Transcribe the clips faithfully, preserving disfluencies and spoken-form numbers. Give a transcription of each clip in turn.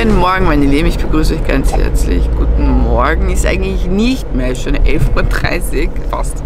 Schönen Morgen, meine Lieben, ich begrüße euch ganz herzlich. Guten Morgen, ist eigentlich nicht mehr, schon elf Uhr dreißig, fast.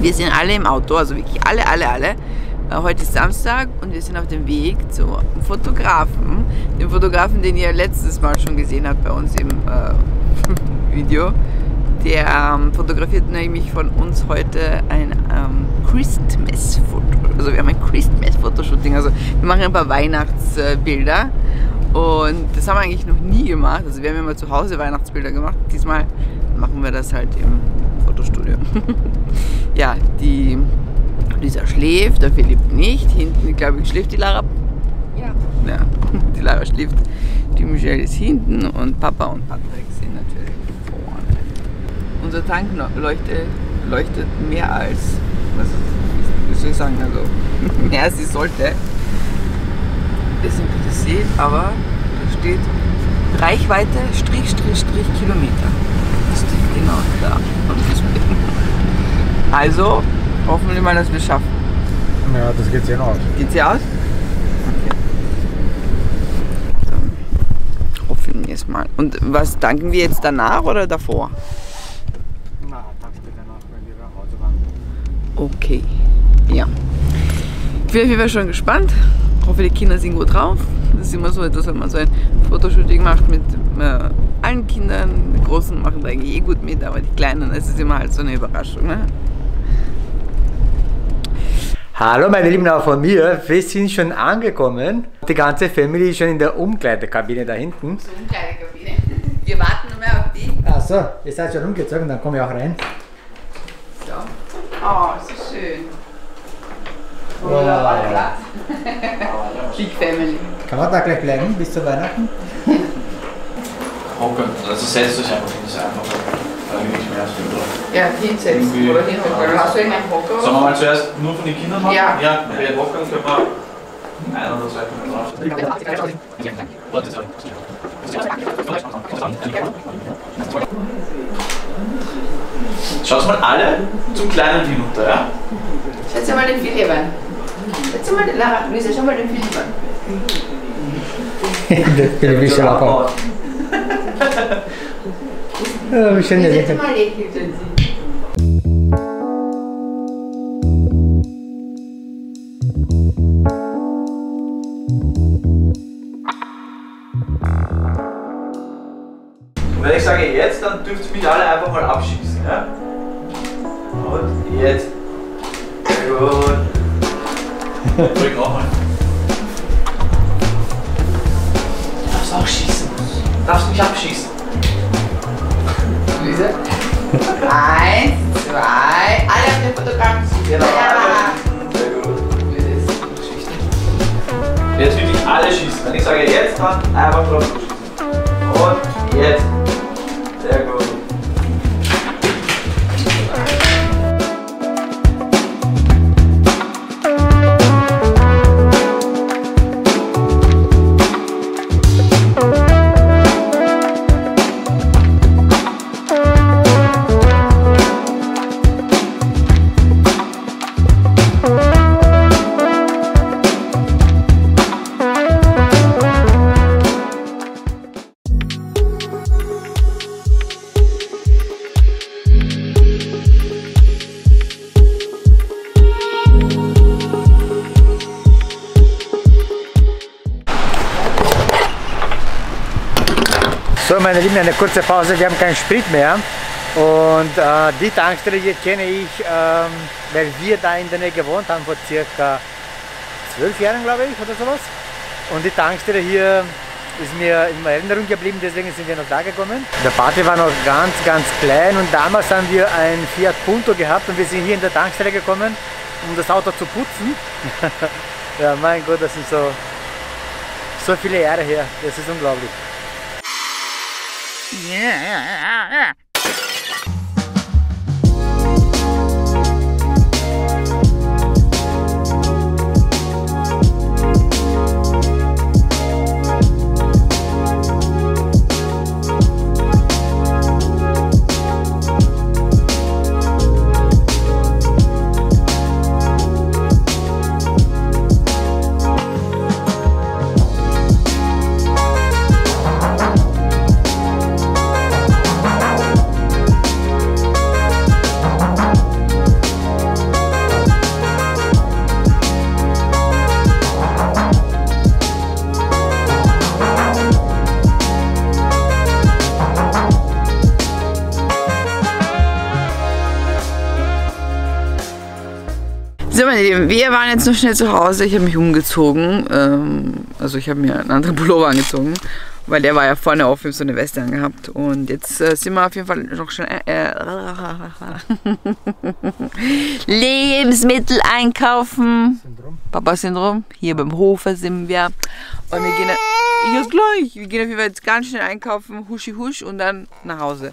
Wir sind alle im Auto, also wirklich alle, alle, alle. Heute ist Samstag und wir sind auf dem Weg zum Fotografen. Dem Fotografen, den ihr letztes Mal schon gesehen habt bei uns im äh, Video. Der ähm, fotografiert nämlich von uns heute ein ähm, Christmas-Foto. Also wir haben ein Christmas-Fotoshooting, also wir machen ein paar Weihnachtsbilder. Und das haben wir eigentlich noch nie gemacht. Also wir haben immer zu Hause Weihnachtsbilder gemacht. Diesmal machen wir das halt im Fotostudio. Ja, die Lisa schläft, der Philipp nicht. Hinten, glaube ich, schläft die Lara. Ja. Ja, die Lara schläft. Die Michelle ist hinten und Papa und Patrick sind natürlich vorne. Unser Tank leuchtet, leuchtet mehr als, was ist, soll ich sagen, also mehr als sie sollte. Das ist interessiert, aber da steht Reichweite, Strich, Strich, Strich, Kilometer. Das steht genau da. Also hoffen wir mal, dass wir es schaffen. Ja, das geht hier aus. Geht's hier aus? Okay. Dann hoffen wir es mal. Und was danken wir jetzt danach oder davor? Na, danke danach, wenn wir nach Hause waren. Okay. Ja. Ich bin auf jeden Fall schon gespannt. Ich hoffe, die Kinder sind gut drauf. Das ist immer so etwas, wenn man so ein Fotoshooting macht mit äh, allen Kindern. Die Großen machen da eigentlich eh gut mit, aber die Kleinen, es ist immer halt so eine Überraschung. Ne? Hallo meine Lieben, auch von mir. Wir sind schon angekommen. Die ganze Family ist schon in der Umkleidekabine da hinten. Zur Umkleidekabine. Wir warten nur mehr auf die. Achso, ihr seid schon umgezogen, dann komme ich auch rein. So. Oh, so schön. Wow. Big Family. Kann man da gleich bleiben bis zu Weihnachten? Okay, also setzt euch einfach hin, das ist einfach. Da bin ich mehr als fünf. Ja, hinsetzen. Oder hinsetzen. Hast du irgendeinen Hocker? Sollen wir mal zuerst nur von den Kindern machen? Ja. Ja, wir Hocker können wir ein oder zwei Minuten drauf. Schaut mal alle zum kleinen hinunter, ja? Schätze mal den Philipp an. Schätze mal den Lara, Luisa, schau mal den Philipp an. Der Philipp ist schon abgehauen. Wie schön der Lächeln. Und wenn ich sage jetzt, dann dürft ihr mich alle einfach mal abschießen, ja? Und jetzt. Gut. Drück auch mal. Du darfst auch schießen. Du darfst mich abschießen. Luise? Eins, zwei. Alle auf den Fotografen. Genau. Ja. Sehr gut. Luise ist gut schießen. Jetzt will ich alle schießen. Wenn ich sage jetzt, dann einfach drauf schießen. Und jetzt. Sehr gut. So meine Lieben, eine kurze Pause, wir haben keinen Sprit mehr und äh, die Tankstelle hier kenne ich, ähm, weil wir da in der Nähe gewohnt haben vor circa zwölf Jahren, glaube ich, oder sowas. Und die Tankstelle hier ist mir in Erinnerung geblieben, deswegen sind wir noch da gekommen. Der Party war noch ganz, ganz klein und damals haben wir ein Fiat Punto gehabt und wir sind hier in der Tankstelle gekommen, um das Auto zu putzen. Ja, mein Gott, das sind so, so viele Jahre her, das ist unglaublich. Yeah. So, meine Lieben, wir waren jetzt noch schnell zu Hause. Ich habe mich umgezogen. Ähm, also ich habe mir einen anderen Pullover angezogen, weil der war ja vorne auf ihm so eine Weste angehabt. Und jetzt äh, sind wir auf jeden Fall noch schon äh, Lebensmittel einkaufen. Papa-Syndrom. Hier beim Hofer sind wir. Und wir gehen ja gleich. Wir gehen auf jeden Fall jetzt ganz schnell einkaufen, huschi husch und dann nach Hause.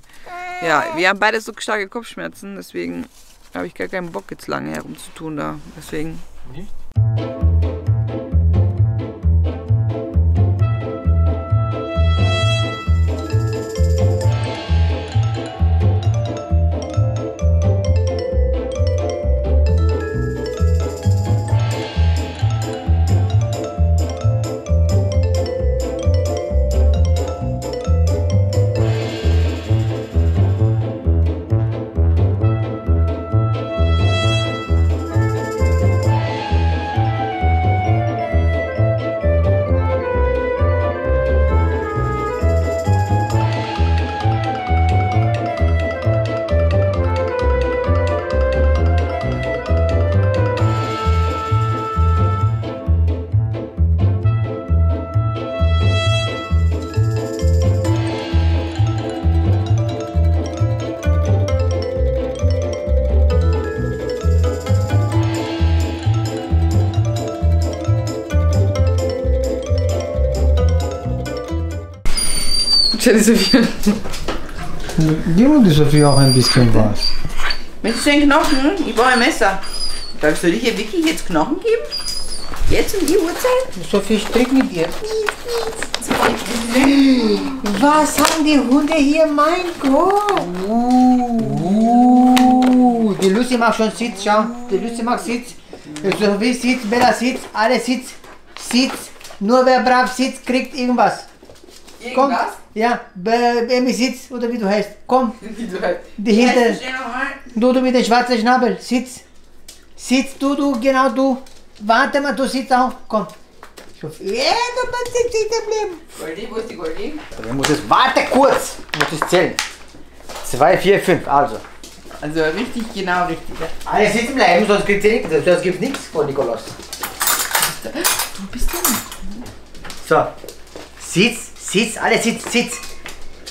Ja, wir haben beide so starke Kopfschmerzen, deswegen habe ich gar keinen Bock jetzt lange herumzutun da. Deswegen. Nicht? Gib die Sophie auch ein bisschen was. Mit den Knochen? Ich brauche ein Messer. Darfst du dir wirklich jetzt Knochen geben? Jetzt um die Uhrzeit? Sophie, ich trinke mit dir. Was haben die Hunde hier? Mein Gott! Uh, uh, die Lucy macht schon Sitz, schau. Die Lucy macht Sitz. Sophie sitzt, Bella sitzt, alle sitzt. Sitzt. Nur wer brav sitzt, kriegt irgendwas. Komm, ja, Emi sitzt, oder wie du heißt, komm. Wie du heißt. Die hinter, du, du mit dem schwarzen Schnabel, sitz. Sitz, du, du, genau, du. Warte mal, du sitzt auch, komm. Ja, du sitzt sitzen bleiben. Goldi, wo ist die Goldi? Du musst es, warte kurz, du musst es zählen. Zwei, vier, fünf, also. Also richtig, genau, richtig. Ja. Alle sitzen bleiben, sonst gibt es nichts von Nikolaus. Du bist da. So, sitz. Sitz, alle sitz, sitz.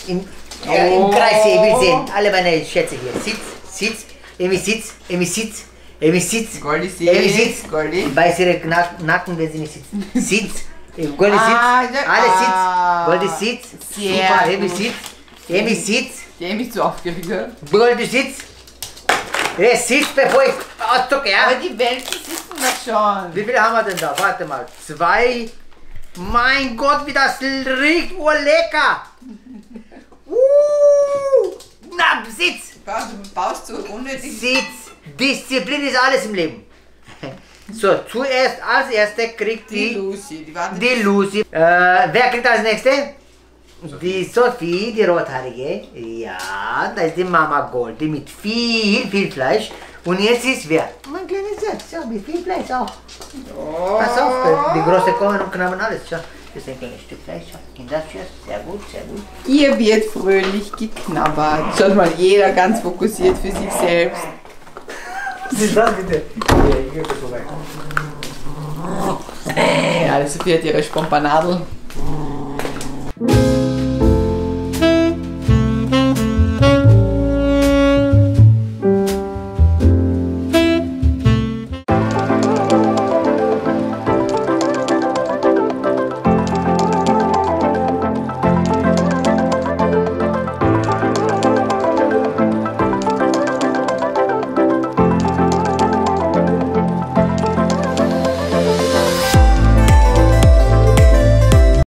Im, ja, im Kreis, ich will sehen. Alle meine Schätze hier. Sitz, sitz, Emi sitz, Emi sitz, Emi sitz, Goldi sitz, Emi sitz, Goldi. Beiß ihre Nacken, wenn sie nicht sitzt. Sitz, Goldi sitz, alle sitz, Goldi sitz, super, Emi sitz, Emi sitz. Emi ist zu aufgeregt. Goldi sitz. Er sitzt, bevor ich ausdrucke, ja? Aber die Welten sitzen wir schon. Wie viele haben wir denn da? Warte mal. Zwei. Mein Gott, wie das riecht, oh lecker! Uh, na, sitz! Du baust so unnötig. Sitz! Disziplin ist alles im Leben. So, zuerst, als Erste kriegt die, die Lucy. Die, die Lucy. Äh, wer kriegt als Nächste? Die Sophie, die Rothaarige. Ja, da ist die Mama Goldi mit viel, viel Fleisch. Und jetzt ist wer? Mein kleines Herz, ja, mit viel Fleisch auch. Oh. Pass auf, die große kommen und knabbern alles. Ja. Das ist ein kleines Stück Fleisch. Sehr gut, sehr gut. Hier wird fröhlich geknabbert. Schaut mal, jeder ganz fokussiert für sich selbst. Was ist das bitte? Ja, ich gehe vorbei. Ja, Sophie hat ihre Spompanadel.